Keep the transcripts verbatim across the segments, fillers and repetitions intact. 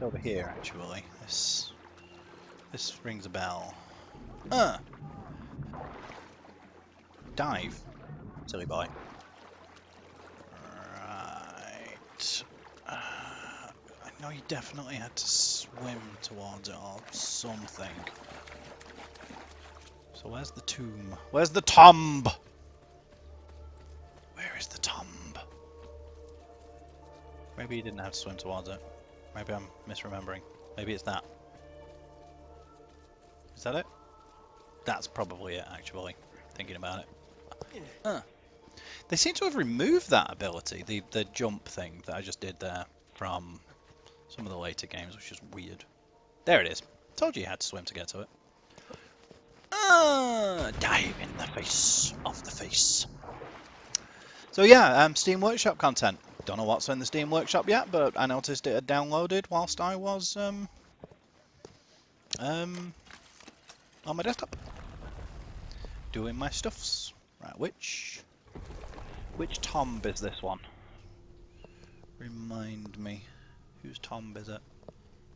It's over here, actually. This this rings a bell. Uh Dive. Silly boy. Right. Uh, I know you definitely had to swim towards it or something. So where's the tomb? Where's the tomb? Where is the tomb? Maybe you didn't have to swim towards it. Maybe I'm misremembering. Maybe it's that. Is that it? That's probably it, actually, thinking about it. Huh. They seem to have removed that ability, the, the jump thing that I just did there, from some of the later games, which is weird. There it is. Told you you had to swim to get to it. Ah, dive in the face. Off the face. So yeah, um, Steam Workshop content. Don't know what's in the Steam Workshop yet, but I noticed it had downloaded whilst I was um, um, on my desktop. Doing my stuffs. Right, which... Which tomb is this one? Remind me. Whose tomb is it?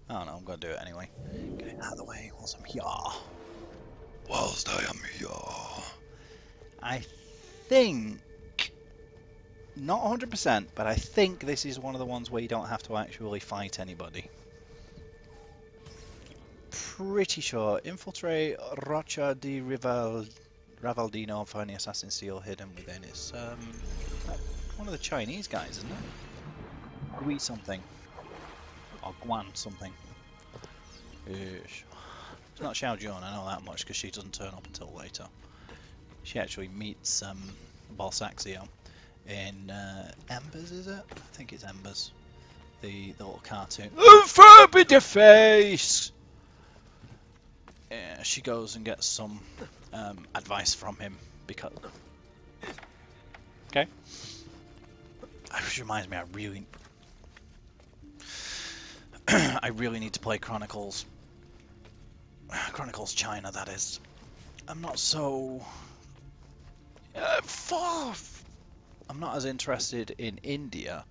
I don't know, I'm gonna do it anyway. Get it out of the way whilst I'm here. Whilst I am here. I think... Not one hundred percent, but I think this is one of the ones where you don't have to actually fight anybody. Pretty sure. Infiltrate Rocha di Rival... Ravaldino for any assassin seal hidden within. It's um, one of the Chinese guys, isn't it? Gui something. Or Guan something. Ish. It's not Xiao Jun, I know that much, because she doesn't turn up until later. She actually meets um, Balsaxio in uh, Embers, is it? I think it's Embers. The, the little cartoon. Forbid your face! Yeah, she goes and gets some um, advice from him because... Okay. Which reminds me, I really... I really need to play Chronicles... Chronicles China, that is. I'm not so... Uh, far... I'm not as interested in India.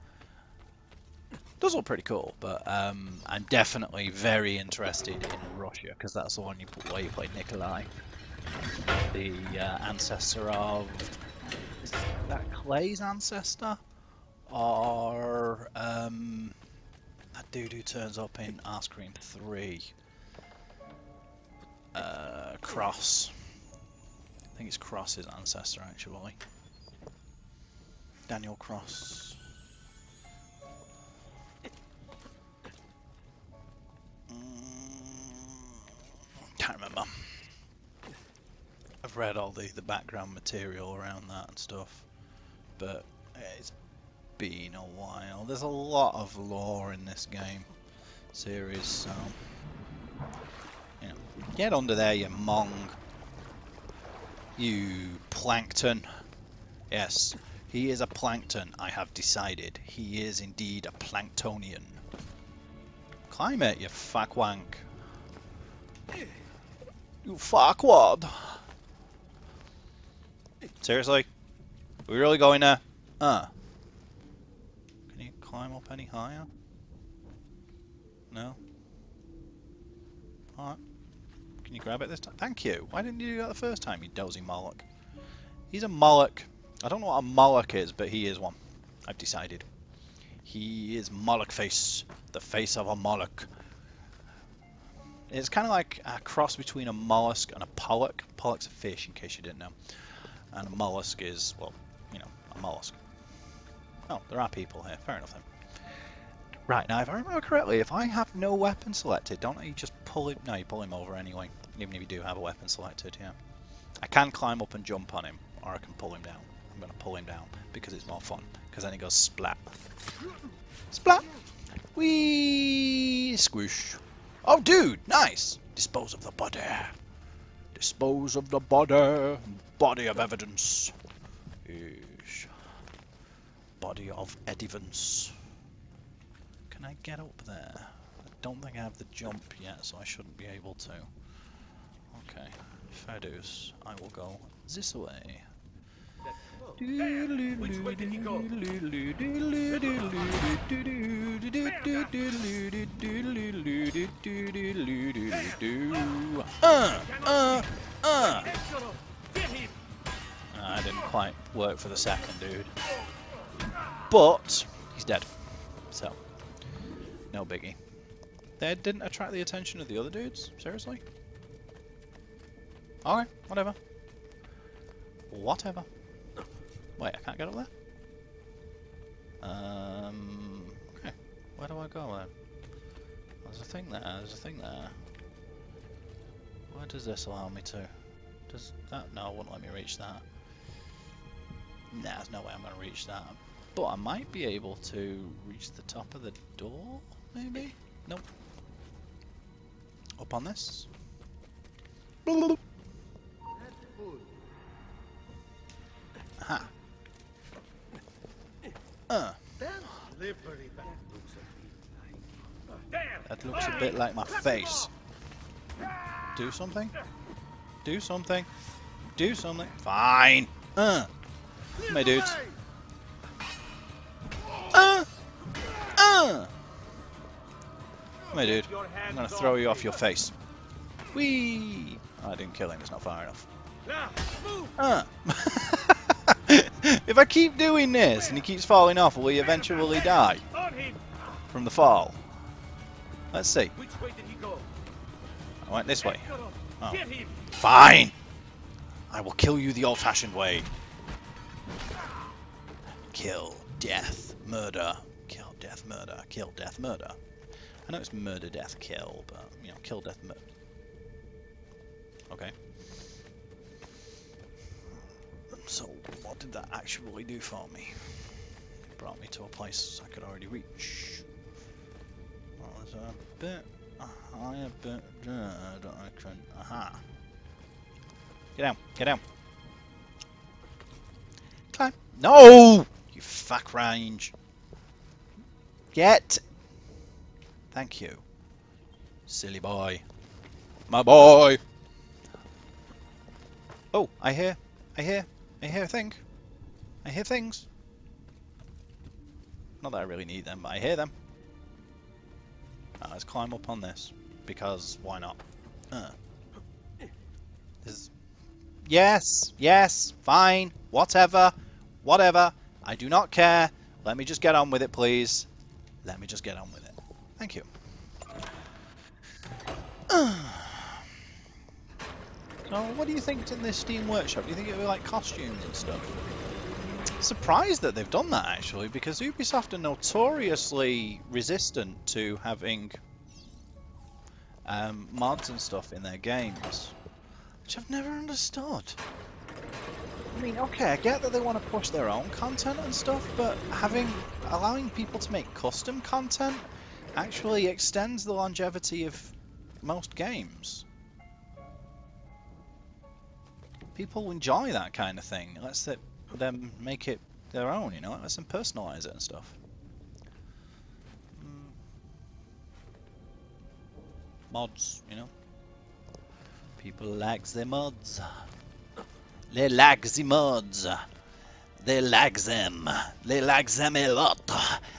Those are pretty cool, but um, I'm definitely very interested in Russia, because that's the one you put where you play Nikolai, the uh, ancestor of, is that Clay's ancestor, or um, that dude who turns up in Arscream three, uh, Cross. I think it's Cross's ancestor actually, Daniel Cross. Can't remember. I've read all the, the background material around that and stuff, but it's been a while. There's a lot of lore in this game series, so you know, get under there, you mong, you plankton. Yes, he is a plankton. I have decided he is indeed a planktonian. Climb it, you fuckwank. You fuckwad! Seriously? Are we really going there? Uh. Can you climb up any higher? No? Alright. Can you grab it this time? Thank you! Why didn't you do that the first time, you dozy Moloch? He's a Moloch. I don't know what a Moloch is, but he is one. I've decided. He is Moloch face. The face of a Moloch. It's kind of like a cross between a mollusk and a pollock. Pollock's a fish, in case you didn't know. And a mollusk is, well, you know, a mollusk. Oh, there are people here. Fair enough then. Right, now if I remember correctly, if I have no weapon selected, don't you just pull him... No, you pull him over anyway. Even if you do have a weapon selected, yeah. I can climb up and jump on him, or I can pull him down. I'm going to pull him down, because it's more fun. Because then he goes splat. Splat! Whee! Squish! Oh, dude, nice! Dispose of the body. Dispose of the body. Body of evidence. Eesh. Body of evidence. Can I get up there? I don't think I have the jump yet, so I shouldn't be able to. Okay, fair dues. I will go this way. Which way did he go? Uh, uh, uh. I didn't quite work for the second dude, but he's dead, so no biggie. That didn't attract the attention of the other dudes? Seriously? Okay, whatever. Whatever. Wait, I can't get up there? Um, okay, where do I go then? There's a thing there, there's a thing there. Where does this allow me to? Does that? No, it wouldn't let me reach that. Nah, there's no way I'm going to reach that. But I might be able to reach the top of the door, maybe? Nope. Up on this. Aha. Uh. That looks a bit like my face. Do something? Do something. Do something. Fine. Uh. My dudes. Uh. Uh. My dude. I'm gonna throw you off your face. Whee! Oh, I didn't kill him. It's not far enough. Uh. If I keep doing this and he keeps falling off, will he eventually die from the fall? Let's see. Which way did he go? I went this way. Oh. Fine! I will kill you the old-fashioned way. Kill, death, murder. Kill, death, murder. Kill, death, murder. I know it's murder, death, kill, but, you know, kill, death, murder. Okay. So, what did that actually do for me? It brought me to a place I could already reach. Well, there's a bit higher bit there that I can... Aha! Get down! Get down! Climb! No! You fuck range! Get! Thank you. Silly boy. My boy! Oh, I hear... I hear... I hear a thing. I hear things. Not that I really need them, but I hear them. Uh, let's climb up on this. Because, why not? Uh. This is... Yes! Yes! Fine! Whatever! Whatever! I do not care! Let me just get on with it, please. Let me just get on with it. Thank you. Uh. Oh, what do you think in this Steam Workshop? Do you think it'll be like costumes and stuff? Surprised that they've done that actually, because Ubisoft are notoriously resistant to having um, mods and stuff in their games, which I've never understood. I mean, okay, I get that they want to push their own content and stuff, but having allowing people to make custom content actually extends the longevity of most games. People enjoy that kind of thing. It lets them make it their own, you know? It lets them personalize it and stuff. Mm. Mods, you know? People like the mods. They like the mods. They like them. They like them a lot.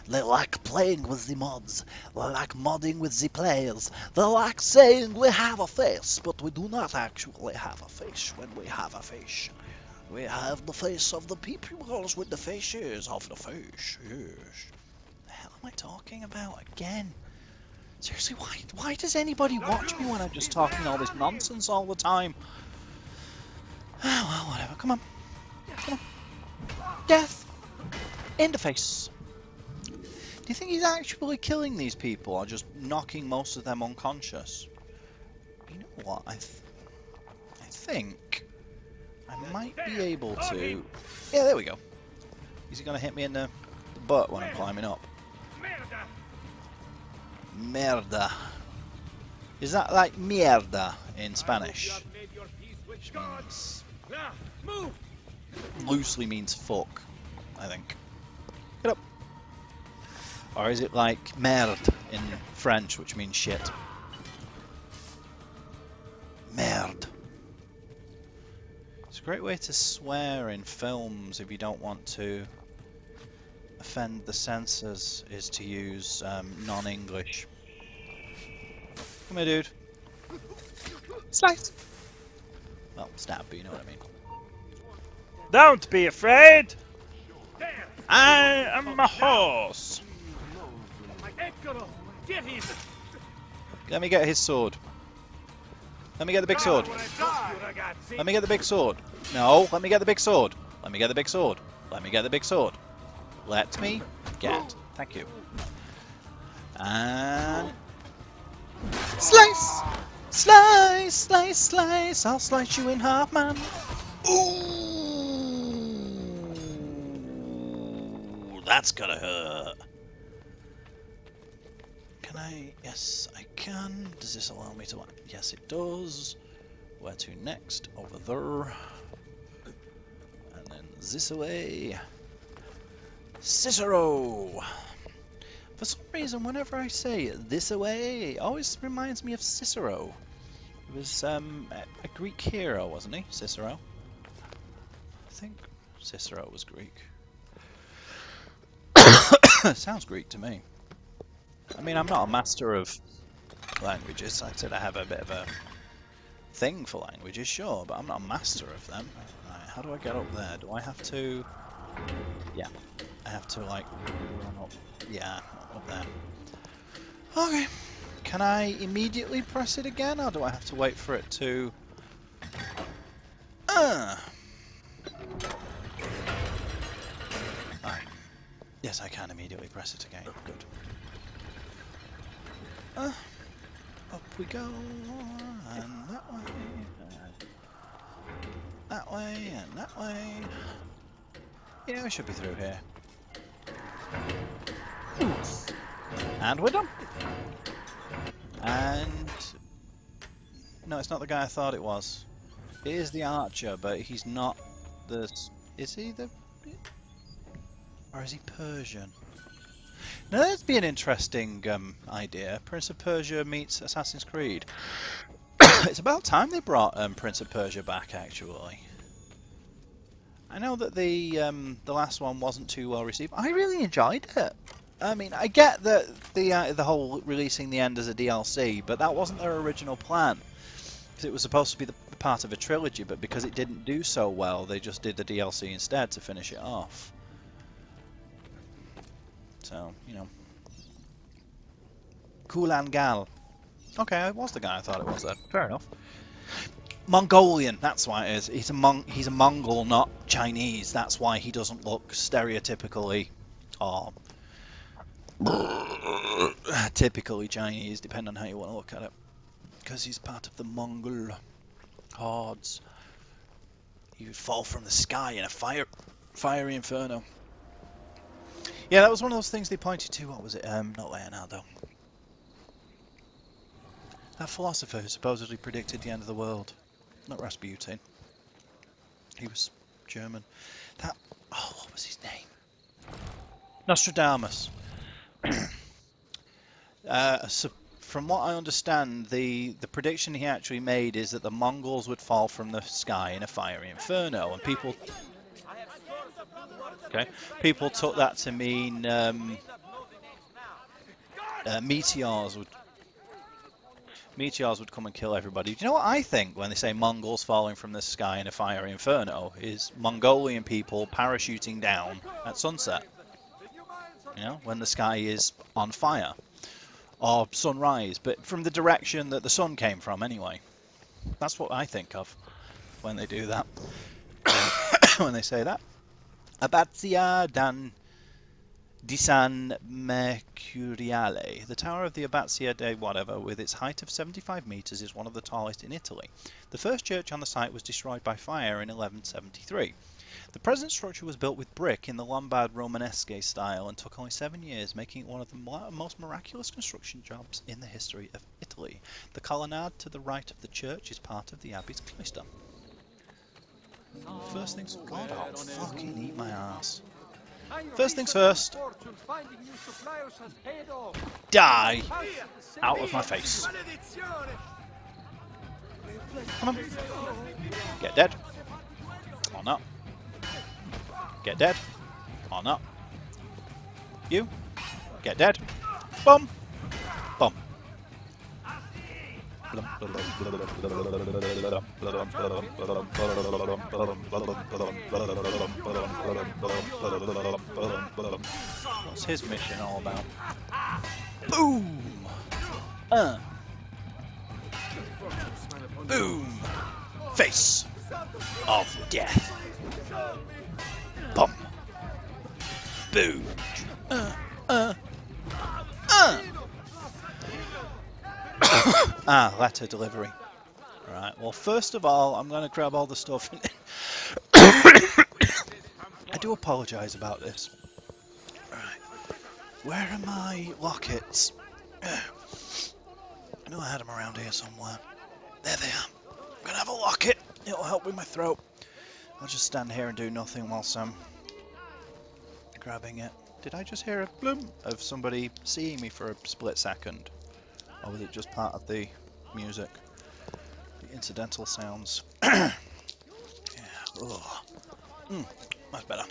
They like playing with the mods. They like modding with the players. They like saying we have a face, but we do not actually have a face when we have a face. We have the face of the peoples with the faces of the face. Yes. The hell am I talking about again? Seriously, why, why does anybody watch me when I'm just talking all this nonsense all the time? Oh, well, whatever. Come on. Come on. Death! In the face! Do you think he's actually killing these people, or just knocking most of them unconscious? You know what, I, th I think I might be able to... Yeah, there we go. Is he going to hit me in the, the butt when I'm climbing up? Merda. Is that like mierda in Spanish? Which means... loosely means fuck, I think. Get up. Or is it like merde in French, which means shit? Merde. It's a great way to swear in films if you don't want to offend the censors is to use um, non-English. Come here, dude. Slice! Well, stab, but you know what I mean. Don't be afraid! I am a horse! Let me get his sword. Let me get the big sword. Let me get the big sword. No, let me get the big sword. Let me get the big sword. Let me get the big sword. Let me get. Thank you. And... Slice! Slice, slice, slice. I'll slice you in half, man. Ooh! That's gonna hurt. Can I? Yes, I can. Does this allow me to... Yes, it does. Where to next? Over there. And then this away. Cicero! For some reason, whenever I say this away, it always reminds me of Cicero. He was um, a Greek hero, wasn't he? Cicero. I think Cicero was Greek. Sounds Greek to me. I mean, I'm not a master of languages. I said I have a bit of a thing for languages, sure, but I'm not a master of them. Right, how do I get up there? Do I have to... Yeah, I have to, like, run up... Yeah, up there. Okay. Can I immediately press it again, or do I have to wait for it to... Ah! Alright. Yes, I can immediately press it again. Good. Uh, up we go, and that way, and that way, and that way. Yeah, we should be through here. Oof. And we're done. And... No, it's not the guy I thought it was. It is the archer, but he's not the... Is he the... Or is he Persian? Now that'd be an interesting um, idea. Prince of Persia meets Assassin's Creed. It's about time they brought um, Prince of Persia back, actually. I know that the um, the last one wasn't too well received. I really enjoyed it. I mean, I get that the uh, the whole releasing the end as a D L C, but that wasn't their original plan. Because it was supposed to be the part of a trilogy, but because it didn't do so well, they just did the D L C instead to finish it off. So, you know. Kulangal. Okay, I was the guy I thought it was then. Fair enough. Mongolian, that's why it is. He's a, Mon he's a Mongol, not Chinese. That's why he doesn't look stereotypically or typically Chinese, depending on how you want to look at it. Because he's part of the Mongol hordes. He would fall from the sky in a fire, fiery inferno. Yeah, that was one of those things they pointed to. What was it? Um, not Leonardo. That philosopher who supposedly predicted the end of the world. Not Rasputin. He was German. That... Oh, what was his name? Nostradamus. uh, so from what I understand, the, the prediction he actually made is that the Mongols would fall from the sky in a fiery inferno, and people... Okay. People took that to mean um, uh, meteors would meteors would come and kill everybody. Do you know what I think when they say Mongols falling from the sky in a fiery inferno is Mongolian people parachuting down at sunset? You know, when the sky is on fire, or sunrise, but from the direction that the sun came from anyway. That's what I think of when they do that. When they say that. Abbazia di San Mercuriale. The tower of the Abbazia de whatever, with its height of seventy-five metres, is one of the tallest in Italy. The first church on the site was destroyed by fire in eleven seventy-three. The present structure was built with brick in the Lombard Romanesque style and took only seven years, making it one of the most miraculous construction jobs in the history of Italy. The colonnade to the right of the church is part of the abbey's cloister. First things... God, I'll fucking eat my ass. First things first. Die! Out of my face. Come on. Get dead. on up. Get dead. Come on up. You. Get dead. Boom. Boom. What's his mission all about? Boom! Uh. Boom! Face of death. Boom! Boom! Uh, uh, uh. Ah, letter delivery. Right, well, first of all, I'm going to grab all the stuff. I do apologise about this. Right. Where are my lockets? I knew I had them around here somewhere. There they are. I'm going to have a locket. It'll help with my throat. I'll just stand here and do nothing whilst I'm grabbing it. Did I just hear a bloom of somebody seeing me for a split second? Or was it just part of the music? The incidental sounds. Yeah. Oh. Mm, that's better.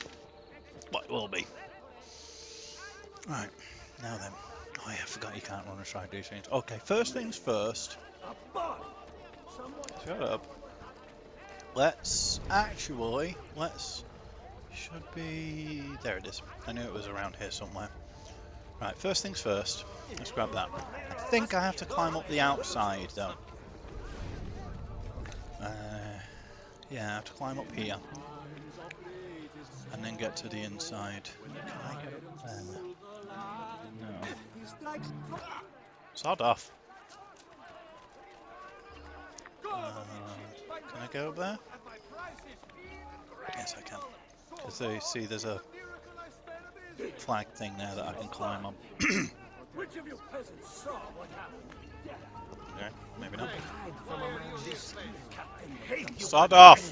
But it will be. Right. Now then. Oh yeah, I forgot you can't run and strike these things. Okay, first things first. Shut up. Let's actually... Let's... Should be... There it is. I knew it was around here somewhere. Right, first things first. Let's grab that. I think I have to climb up the outside, though. Uh, yeah, I have to climb up here. And then get to the inside. Can I get up there? No. Sod off. Uh, can I go up there? Yes, I can. Because they see there's a flag thing there that I can climb on. Which of you peasants saw what happened? Okay, maybe not. Sod off!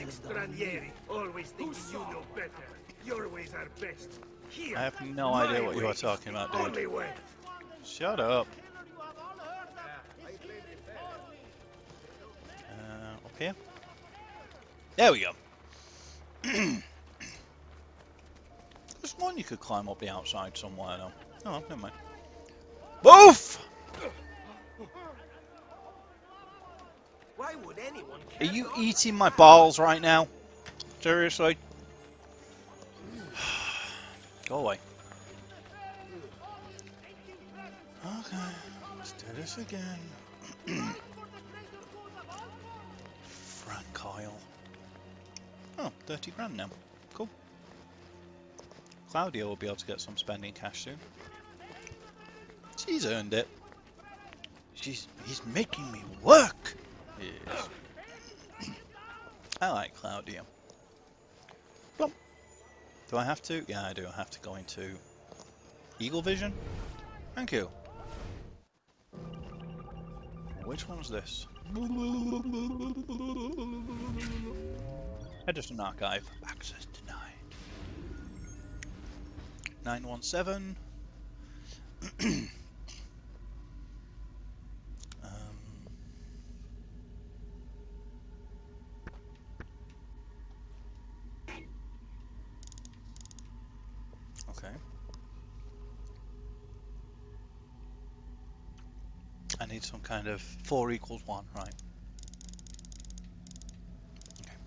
I have no idea what you are talking about, dude. Shut up. Uh, up here? There we go. There's one you could climb up the outside somewhere, though. Oh, never mind. Woof! Why would anyone care? Are you eating my balls right now? Seriously? Go away. Okay, let's do this again. Frank oil. Oh, thirty grand now. Cool. Claudia will be able to get some spending cash soon. She's earned it. She's he's making me work. Yes. I like Claudia. Plum. Do I have to? Yeah, I do. I have to go into Eagle Vision. Thank you. Which one's this? Edison Archive. Access denied. nine one seven. um, okay. I need some kind of four equals one, right? Okay.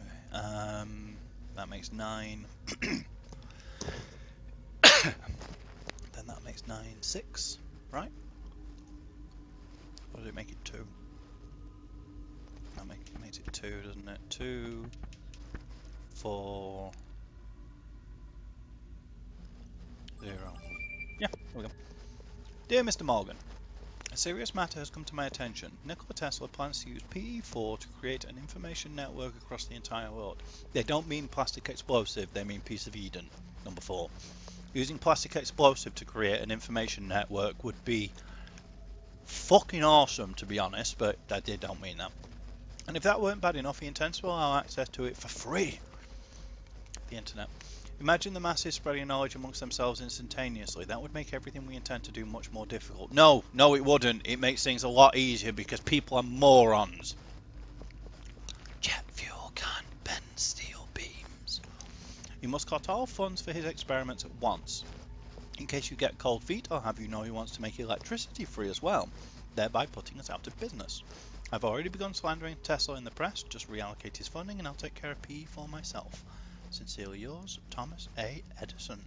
Okay. Um, that makes nine. Then that makes nine six, right? Or does it make it two? That make, makes it two, doesn't it? Two, four, zero. Yeah, here we go. Dear Mister Morgan, a serious matter has come to my attention. Nikola Tesla plans to use P E four to create an information network across the entire world. They don't mean plastic explosive, they mean piece of Eden. Number four. Using plastic explosive to create an information network would be fucking awesome, to be honest, but I did don't mean that. And if that weren't bad enough, he intends to allow access to it for free. The internet. Imagine the masses spreading knowledge amongst themselves instantaneously. That would make everything we intend to do much more difficult. No, no it wouldn't. It makes things a lot easier because people are morons. You must cut all funds for his experiments at once, in case you get cold feet. I'll have you know he wants to make electricity free as well, thereby putting us out of business. I've already begun slandering Tesla in the press. Just reallocate his funding and I'll take care of P E for myself. Sincerely yours, Thomas A. Edison.